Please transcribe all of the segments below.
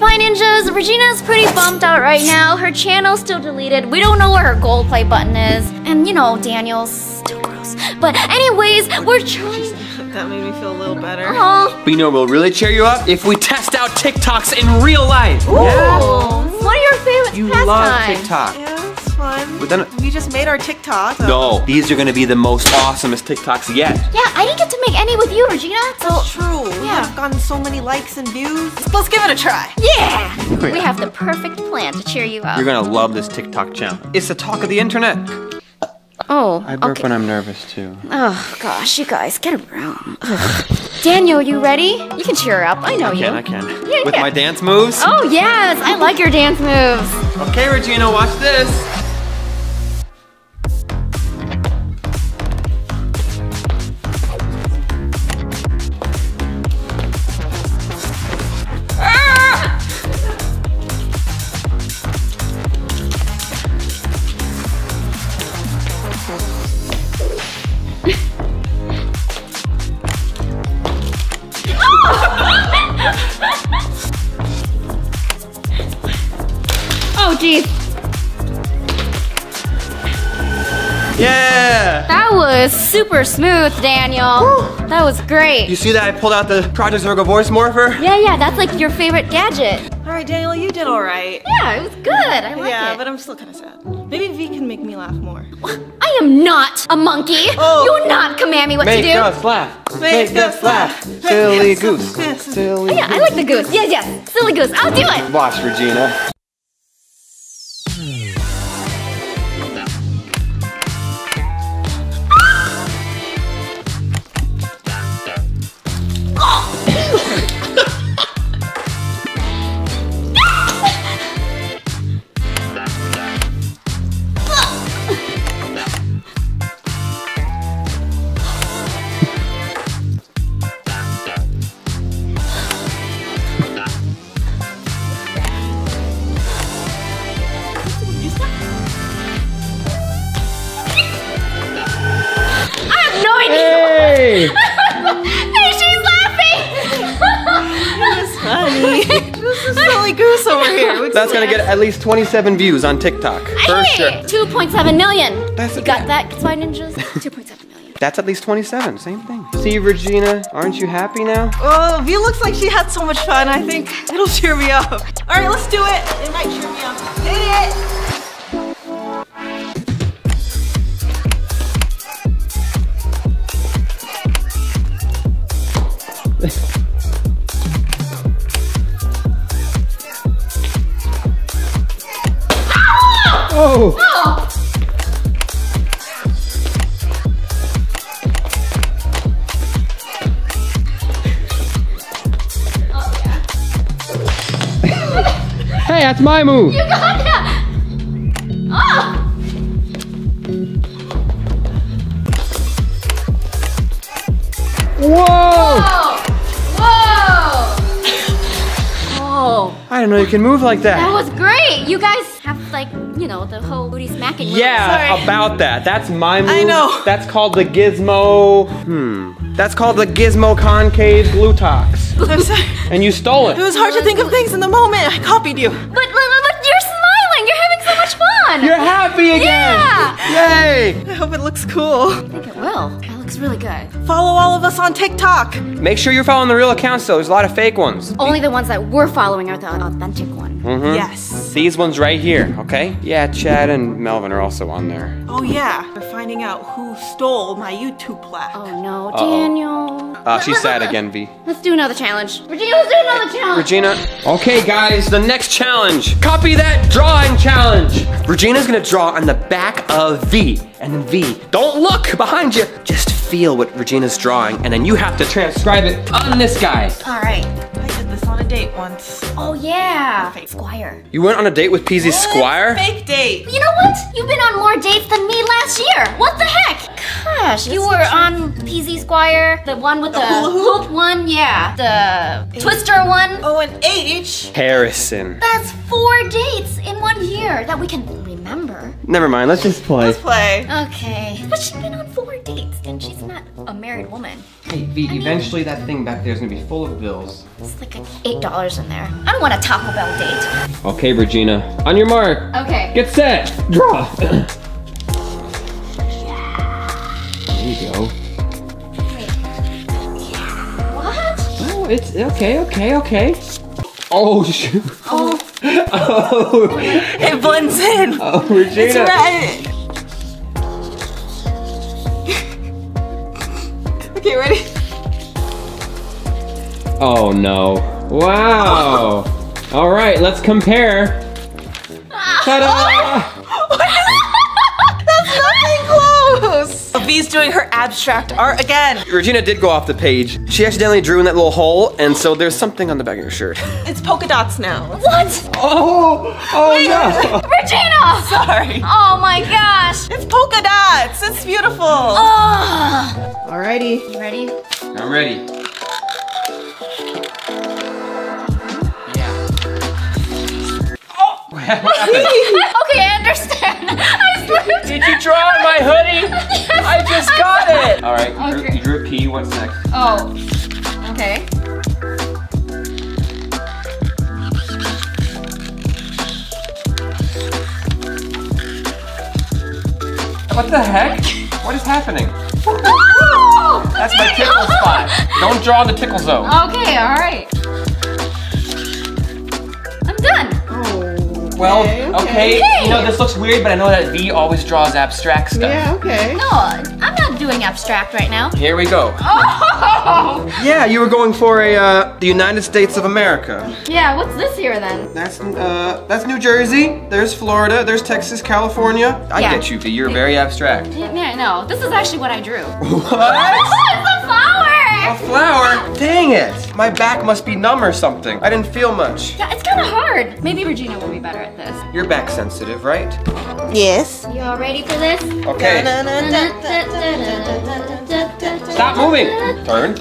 SPY NINJAS, Regina's pretty bummed out right now. Her channel's still deleted. We don't know where her gold play button is. And you know, Daniel's still gross. But anyways, we're trying. That made me feel a little better. But you know, we'll really cheer you up if we test out TikToks in real life. Ooh. Yeah. What are your favorite pastimes? You love TikTok. Yeah, it's fun. But then, we just made our TikTok. So. No, these are gonna be the most awesomest TikToks yet. Yeah, I didn't get to make any with you, Regina. That's true. Yeah. We've gotten so many likes and views. Let's give it a try. Yeah. We have the perfect plan to cheer you up. You're gonna love this TikTok channel. It's the talk of the internet. Oh, I burp when I'm nervous too. Oh gosh, you guys, get around. Daniel, you ready? You can cheer her up. I know I can. Yeah, with my dance moves? Oh yes, I like your dance moves. Okay, Regina, watch this. Yeah! That was super smooth, Daniel. Woo. That was great. You see that I pulled out the Project Zorgo voice morpher? Yeah, yeah, that's like your favorite gadget. All right, Daniel, you did all right. Yeah, it was good. I like it. Yeah, but I'm still kind of sad. Maybe Vy can make me laugh more. I am not a monkey. Oh. You not command me what to do. Make us laugh. Make us laugh. Silly goose. Silly goose. Oh, yeah, I like the goose. Yes, yes. Silly goose. I'll do it. Watch, Regina. That's gonna get at least 27 views on TikTok. For sure. 2.7 million. That's you got that, SPY NINJAS? 2.7 million. That's at least 27, same thing. See, Regina, aren't you happy now? Oh, Vy looks like she had so much fun. I think it'll cheer me up. All right, let's do it. It might cheer me up. Hit it. Oh. Oh. Oh, yeah. Hey, that's my move. You got that. Oh. Whoa. Whoa. Whoa. I didn't know you can move like that. That was great. You guys have like, you know, the whole booty smacking. Yeah, sorry about that. That's my move. I know. That's called the gizmo. That's called the gizmo concave glutox. I'm sorry. And you stole it. It was hard to think of things in the moment. I copied you. But look, you're smiling. You're having so much fun. You're happy again. Yeah. Yay. I hope it looks cool. I think it will. It looks really good. Follow all of us on TikTok. Make sure you're following the real accounts though. There's a lot of fake ones. Only the ones that we're following are the authentic ones. Mm-hmm. Yes. These ones right here, okay? Yeah, Chad and Melvin are also on there. Oh yeah, we're finding out who stole my YouTube plaque. Oh no, Daniel. She's sad again, Vy. Let's do another challenge. Regina, let's do another challenge. Regina. Okay guys, the next challenge. Copy that drawing challenge. Regina's gonna draw on the back of Vy. And then Vy, don't look behind you. Just feel what Regina's drawing and then you have to transcribe it on this guy. All right. On a date once. Oh yeah. Fake Squire. You went on a date with PZ's Squire? Fake date. You know what? You've been on more dates than me last year. What the heck? Gosh, you were on PZ Squire, the one with the hula hoop one, yeah. The twister one. Oh, and H. Harrison. That's 4 dates in 1 year that we can remember. Never mind, let's just play. Let's play. Okay. But she's been on 4 dates and she's not not a married woman. Hey, V, eventually that thing back there is gonna be full of bills. It's like $8 in there. I don't want a Taco Bell date. Okay, Regina, on your mark. Okay. Get set, draw. There you go. It's okay. Oh shoot! Oh, oh. It blends in. Oh, Regina! It's red. Okay, ready? Oh no! Wow! Oh. All right, let's compare. Ta-da! V's doing her abstract art again. Regina did go off the page. She accidentally drew in that little hole, and so there's something on the back of your shirt. It's polka dots now. What? Oh wait, no. Regina! Sorry. Oh my gosh. It's polka dots. It's beautiful. Oh. Alrighty. You ready? I'm ready. Yeah. Oh. Okay, I understand. Did you draw my hoodie? Yes, I just got it! Alright, okay. You drew a P, what's next? Oh, okay. What the heck? What is happening? Oh, that's my tickle spot. Don't draw the tickle zone. Okay, alright. I'm done. Well, okay, you know, this looks weird, but I know that V always draws abstract stuff. Yeah, okay. No, I'm not doing abstract right now. Here we go. Oh! Yeah, you were going for a, the United States of America. Yeah, what's this here then? That's New Jersey, there's Florida, there's Texas, California. I get you, V, you're very abstract. Yeah, no, this is actually what I drew. What? It's a flower! A flower? Dang it! My back must be numb or something. I didn't feel much. Yeah, it's kind of hard. Maybe Regina will be better at this. You're back sensitive, right? Yes. You all ready for this? Okay. Stop moving! Turn.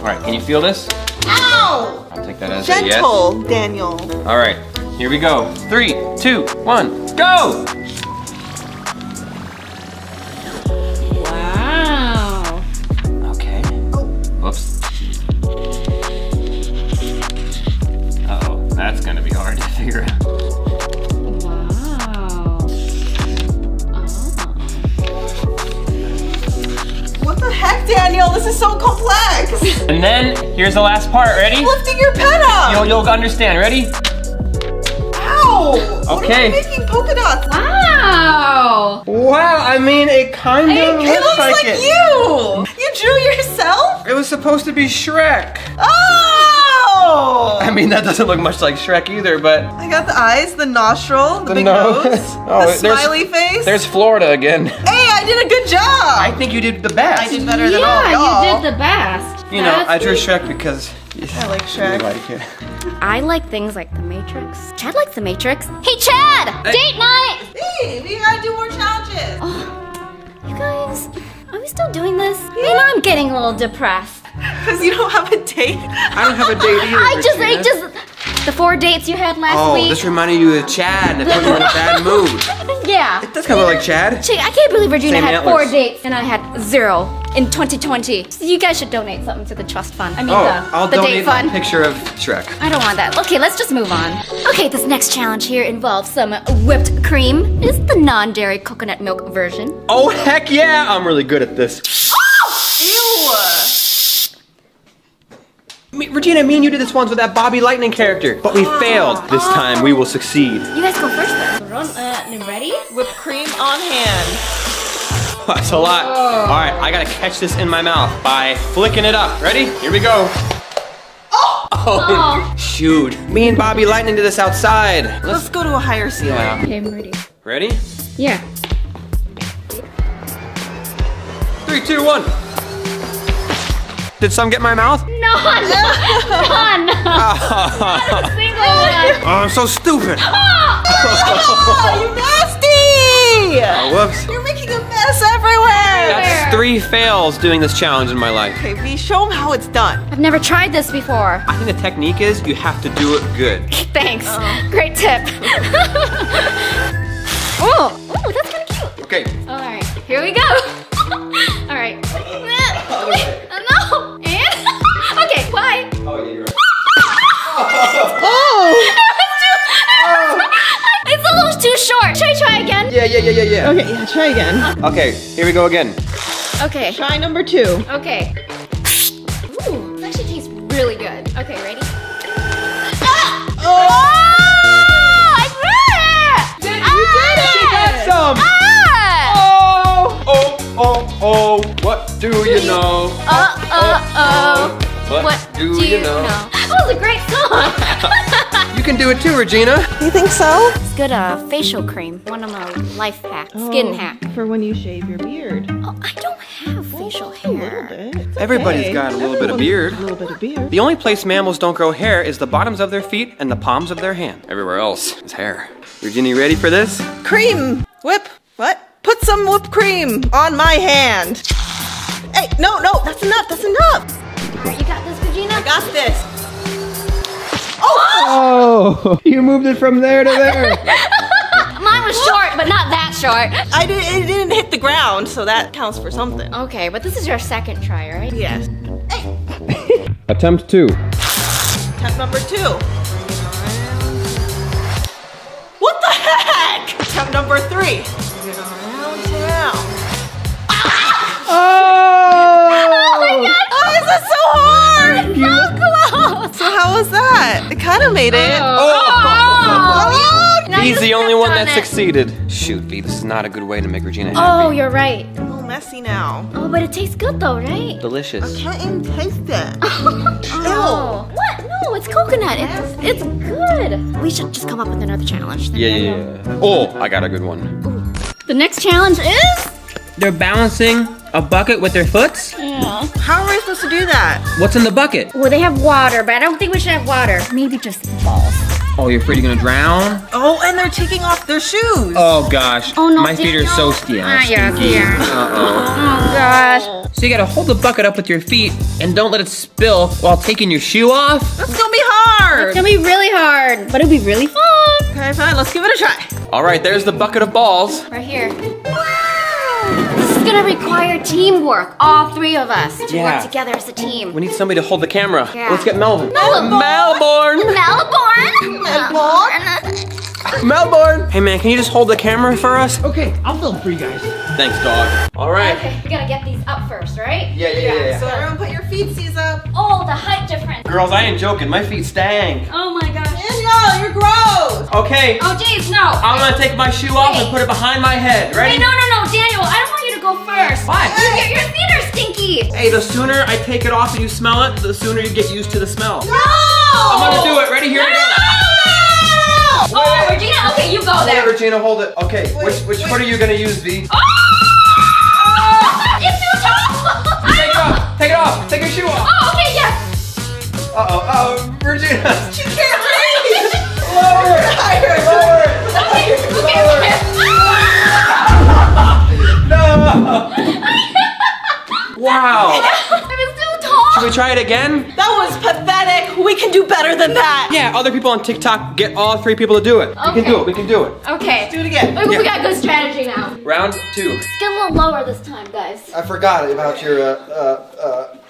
Alright, can you feel this? Ow! I'll take that as a yes. Gentle, Daniel. Alright, here we go. 3, 2, 1, go! Whoops. Uh-oh, that's gonna be hard to figure out. Wow. Oh. What the heck, Daniel? This is so complex. And then, here's the last part, ready? Keep lifting your pen up. You'll understand, ready? Ow! Okay. What are you making polka dots? Wow. Wow, I mean, it kind of looks like it. You! You drew yourself? It was supposed to be Shrek. Oh! I mean, that doesn't look much like Shrek either, but... I got the eyes, the nostril, the big nose, the smiley face. There's Florida again. Hey, I did a good job! I think you did the best. I did better than all of y'all. Yeah, you did the best. You know, I drew Shrek because... I like Shrek. I like things like The Matrix. Chad likes The Matrix. Hey, Chad! Date night! Hey, we gotta do more challenges. Oh, you guys... Are we still doing this? Yeah. Man, I'm getting a little depressed. Because you don't have a date? I don't have a date either. I just, the 4 dates you had last week. Oh, this reminded you of Chad and it put you in a bad mood. Yeah. It does kind of look like Chad. I can't believe Regina had 4 dates and I had 0 in 2020. So you guys should donate something to the trust fund. I mean, I'll donate a picture of Shrek. I don't want that. Okay, let's just move on. Okay, this next challenge here involves some whipped cream. It's the non-dairy coconut milk version. Oh, heck yeah. I'm really good at this. Oh! Ew! Regina, me and you did this once with that Bobby Lightning character, but we failed. This time we will succeed. You guys go first then. Ready? Whipped cream on hand. That's a lot. Oh. All right, I gotta catch this in my mouth by flicking it up. Ready? Here we go. Oh, shoot. Me and Bobby Lightning did this outside. Let's go to a higher ceiling. Yeah. Okay, I'm ready. Ready? Yeah. 3, 2, 1. Did some get in my mouth? None! None! Not a single one! Oh, I'm so stupid! Oh, you nasty! Oh, whoops. You're making a mess everywhere! That's 3 fails doing this challenge in my life. Okay, V, show them how it's done. I've never tried this before. I think the technique is you have to do it good. Thanks. Great tip. Oh, that's kind of cute. Okay. All right, here we go. All right. No. And okay. Bye. Oh yeah, you're right. Oh. It's a little too short. Should I try again? Yeah. Okay. Yeah. Try again. Okay. Here we go again. Okay. Try number two. Okay. Ooh, this actually tastes really good. Okay. Ready? Ah! Oh. Oh, what do you know? What do you know? That was a great song. You can do it too, Regina. You think so? It's good facial cream. One of my life hacks, skin hack. For when you shave your beard. Oh, I don't have facial hair. A little bit. Okay. Everybody's got a little bit of beard. A little bit of beard. The only place mammals don't grow hair is the bottoms of their feet and the palms of their hand. Everywhere else is hair. Regina, you ready for this? Cream. Whip. What? Put some whipped cream on my hand. Hey, no, that's enough, All right, you got this, Regina? I got this. Oh! You moved it from there to there. Mine was short, but not that short. It didn't hit the ground, so that counts for something. Okay, but this is your second try, right? Yes. Hey. Attempt two. Attempt number two. What the heck? Attempt number three. This is so hard! So close! So how was that? It kind of made it. Oh. He's the only one that succeeded. Shoot, Vy, this is not a good way to make Regina happy. Oh, you're right. A little messy now. Oh, but it tastes good though, right? Delicious. I can't even taste it. Oh. What? No, it's coconut. It's good. We should just come up with another challenge. Yeah. Oh, I got a good one. Ooh. The next challenge is? They're balancing a bucket with their foots? Yeah. How are we supposed to do that? What's in the bucket? Well, they have water, but I don't think we should have water. Maybe just balls. Oh, you're afraid you're gonna drown? Oh, and they're taking off their shoes. Oh gosh. Oh no. My feet are so stinky. Oh gosh. So you gotta hold the bucket up with your feet and don't let it spill while taking your shoe off. That's gonna be hard. It's gonna be really hard, but it'll be really fun. Okay, fine, let's give it a try. All right, there's the bucket of balls. Right here. It's gonna require teamwork, all three of us, to work together as a team. We need somebody to hold the camera. Yeah. Let's get Melvin. Melbourne! Hey man, can you just hold the camera for us? Okay, I'll film for you guys. Thanks, dog. All right. Okay, we gotta get these up first, right? Yeah. So everyone put your feetsies up. Oh, the height difference. Girls, I ain't joking. My feet stank. Oh my gosh. No, you're gross. Okay. Oh jeez, no. I'm gonna take my shoe off and put it behind my head. Ready? Wait, no, Daniel. I don't want you to go first. Why? Hey. Your feet are stinky. Hey, the sooner I take it off and you smell it, the sooner you get used to the smell. No! I'm gonna do it. Ready? Here I go. Wait. Oh, Regina, okay, you go there. Yeah, Regina, hold it. Okay, which foot are you gonna use, Vy? Oh! It's too tall! Take it off! Take your shoe off! Oh, okay, yes! Regina! She can't breathe! Lower! Okay. No! Wow! Should we try it again? That was pathetic. We can do better than that. Yeah, other people on TikTok, get all three people to do it. Okay. We can do it. Okay. Let's do it again. We got a good strategy now. Round two. Let's get a little lower this time, guys. I forgot about your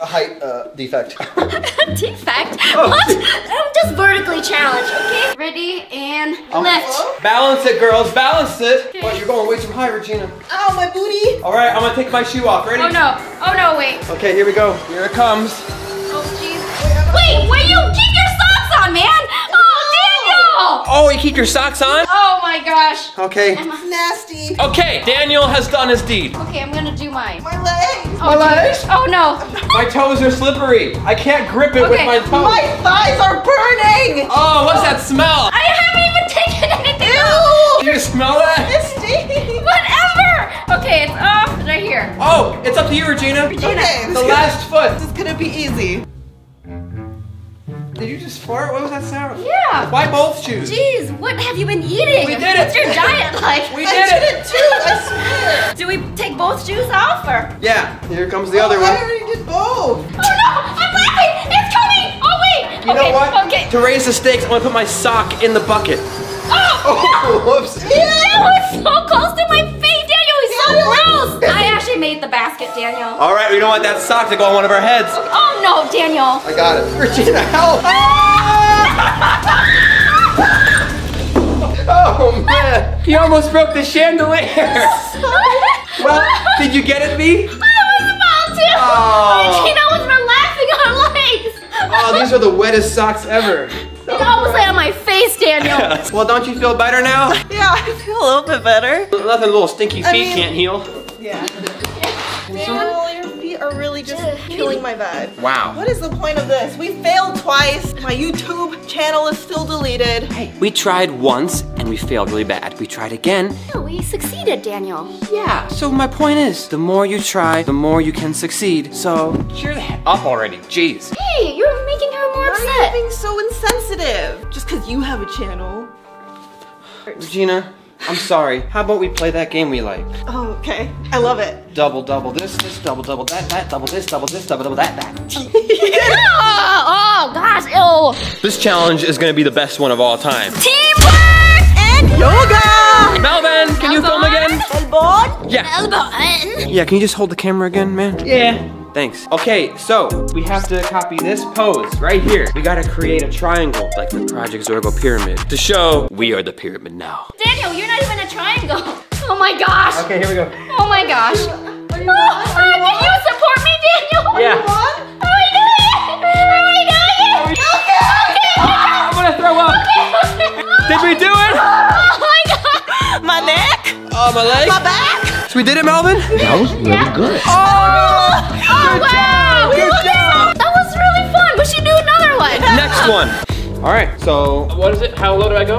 height defect. Defect? Oh. What? I'm just vertically challenged, okay? Ready and lift. Balance it, girls. Balance it. Okay. Well, you're going way too high, Regina. Oh, my booty. All right, I'm going to take my shoe off. Ready? Oh, no, wait. Okay, here we go. Here it comes. Oh, jeez. Wait, will you keep your socks on, man? Oh, Daniel. Oh, you keep your socks on? Oh, my gosh. Okay. That's nasty. Okay, Daniel has done his deed. Okay, I'm going to do mine. My legs. My legs? Oh, no. My toes are slippery. I can't grip it with my toes. My thighs are burning. Oh, what's that smell? I haven't even taken anything off. Do you smell that? It's stinky. Whatever. Okay, it's off right here. Oh, it's up to you, Regina. Okay. The last foot. This is going to be easy. Did you just fart? What was that sound? Yeah. Why both shoes? Jeez, what have you been eating? We did it. What's your diet like? I did it too, I swear. Do we take both shoes off or? Yeah, here comes the other one. I already did both. Oh no, I'm laughing. It's coming. Oh wait. You know what? Okay. To raise the stakes, I'm going to put my sock in the bucket. Oh, no. Whoops. Yeah. That was so close to my face, Daniel. He's so gross. I actually made the basket, Daniel. All right, we don't want that sock to go on one of our heads. Okay. Oh no, Daniel. I got it. Regina, help! Oh man, you almost broke the chandelier. Well, did you get it, Vy? I was about to. Oh. Regina was relaxing her legs. Oh, these are the wettest socks ever. It's almost like on my face, Daniel. Well, don't you feel better now? Yeah, I feel a little bit better. Nothing little stinky feet can't heal. Yeah. Daniel, your feet are really just killing my vibe. Wow. What is the point of this? We failed twice. My YouTube channel is still deleted. Hey, we tried once and we failed really bad. We tried again. No, we succeeded, Daniel. Yeah, so my point is, the more you try, the more you can succeed. So, cheer the heck up already, jeez. Hey, you're making her more upset. Why are you being so insensitive? Just because you have a channel. Regina, I'm sorry. How about we play that game we like? Oh, okay. I love it. Double, double this, double, double that, double this, double that. Oh, gosh, ew. This challenge is going to be the best one of all time. Teamwork and yoga! Melvin, can you film again? Elbow? Yeah. Elbow. Yeah, can you just hold the camera again, man? Yeah. Thanks. Okay, so we have to copy this pose right here. We gotta create a triangle, like the Project Zorgo pyramid, to show we are the pyramid now. Daniel, you're not even a triangle. Oh my gosh. Okay, here we go. Oh my gosh. Did you support me, Daniel? Yeah. Are we doing it? Are we doing it? I'm gonna throw up. Okay. Did we do it? Oh my god. My neck. Oh, my leg. My back. So we did it, Melvin? That was really good. Oh. Oh, wow! Good job! That was really fun. We should do another one. Next one. All right, so what is it? How low do I go?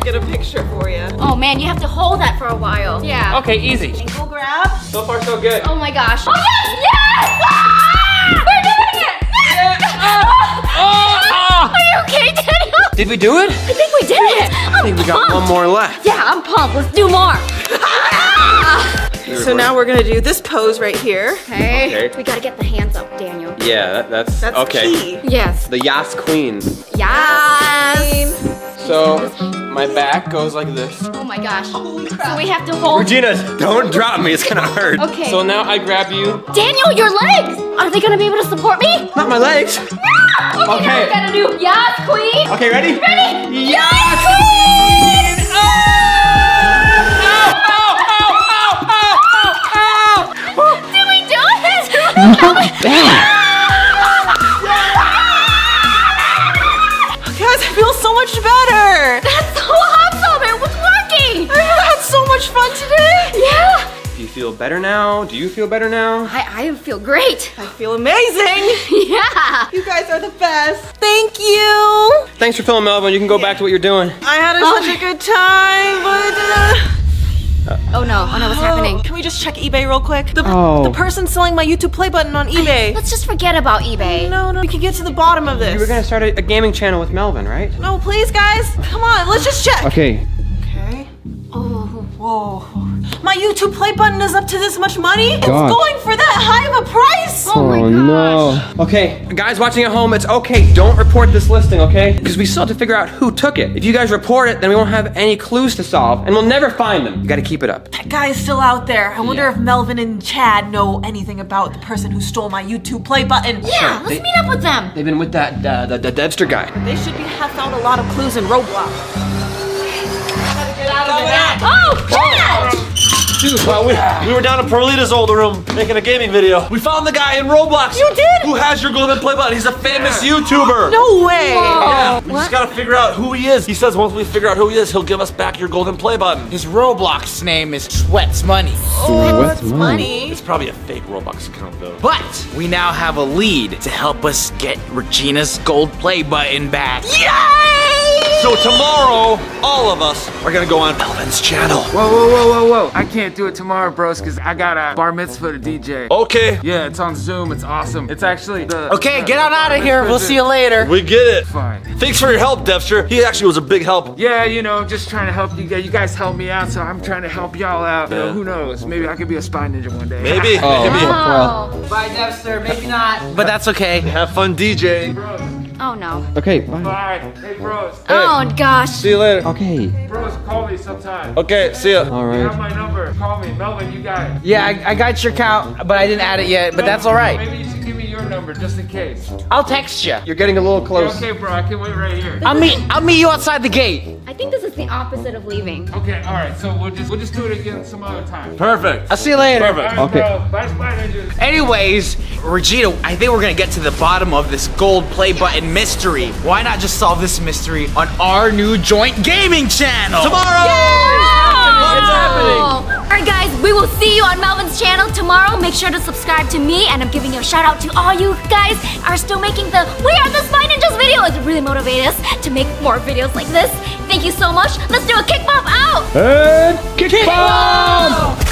Get a picture for you. Oh, man, you have to hold that for a while. Yeah. Okay, easy. Ankle grab. So far, so good. Oh, my gosh. Oh, yes! Yes! Ah! We're doing it! Yes! Yeah. Are you okay, Daniel? Did we do it? I think we did it. I think we got one more left. Yeah, I'm pumped. Let's do more. So now we're gonna do this pose right here. Okay. We gotta get the hands up, Daniel. Yeah, that's okay. Key. Yes. The Yas Queen. Yas. So my back goes like this. Oh my gosh. Holy crap. So we have to hold. Regina, don't drop me. It's gonna hurt. Okay. So now I grab you. Daniel, your legs. Are they gonna be able to support me? Not my legs. No. Okay. Now we gotta do Yas Queen. Okay, ready? Ready. Yas Queen. Oh! Guys, I feel so much better. That's so awesome. It was working. I had so much fun today. Yeah. Do you feel better now? Do you feel better now? I feel great. I feel amazing. Yeah. You guys are the best. Thank you. Thanks for filming, Melvin. You can go back to what you're doing. I had such a good time, but... oh no, what's happening? Can we just check eBay real quick? The person selling my YouTube play button on eBay. Let's just forget about eBay. No, no, we can get to the bottom of this. You were gonna start a gaming channel with Melvin, right? No, please guys, come on, let's just check. Okay. Okay. Oh, whoa. My YouTube play button is up to this much money? It's going for that high of a price? Oh my gosh. No. Okay, guys watching at home, it's okay. Don't report this listing, okay? Because we still have to figure out who took it. If you guys report it, then we won't have any clues to solve and we'll never find them. You gotta keep it up. That guy is still out there. I wonder if Melvin and Chad know anything about the person who stole my YouTube play button. Yeah, let's meet up with them. They've been with that the Devster guy. But they should have found a lot of clues in ROBLOX. Oh, Chad! Dude, well, we were down at Perlita's old room making a gaming video. We found the guy in Roblox. You did? Who has your golden play button. He's a famous YouTuber. No way. Yeah, we just gotta figure out who he is. He says once we figure out who he is, he'll give us back your golden play button. His Roblox name is Sweats Money. Sweats Money? It's probably a fake Roblox account though. But we now have a lead to help us get Regina's gold play button back. Yay! So tomorrow, all of us are gonna go on Melvin's channel. Whoa, whoa, whoa, whoa, whoa. I can't do it tomorrow, bros, because I got a bar mitzvah to DJ. Okay. Yeah, it's on Zoom, it's awesome. It's actually the- Okay, get on out of here, we'll see you later. We get it. Fine. Thanks for your help, Devster. He actually was a big help. Yeah, you know, just trying to help you. You guys helped me out, so I'm trying to help y'all out. Yeah. You know, who knows, maybe I could be a spy ninja one day. Maybe, maybe. Wow. Bye, Devster, maybe not. But that's okay. Have fun DJing. Bro. Oh no. Okay, bye. Bye. Hey, bros. Hey. Oh gosh. See you later. Okay. Bros, call me sometime. Okay, see ya. All right. You have my number. Call me, Melvin. You got it. Yeah, I got your count, but I didn't add it yet. But no, that's all right. Maybe you should give me your number just in case. I'll text you. You're getting a little close. Okay, bro. I can wait right here. I'll meet you outside the gate. I think this is the opposite of leaving. Okay. All right. So we'll just do it again some other time. Perfect. I'll see you later. Perfect. All right, okay. Bro. Bye, Spy Ninjas. Anyways, Regina, I think we're gonna get to the bottom of this gold play button mystery. Why not just solve this mystery on our new joint gaming channel? Tomorrow! Yeah! It's happening! Alright guys, we will see you on Melvin's channel tomorrow. Make sure to subscribe to me, and I'm giving a shout out to all you guys are still making the We Are The Spy Ninjas video. It really motivates us to make more videos like this. Thank you so much. Let's do a kick bomb out! And kick bomb!